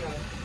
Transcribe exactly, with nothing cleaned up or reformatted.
Yeah.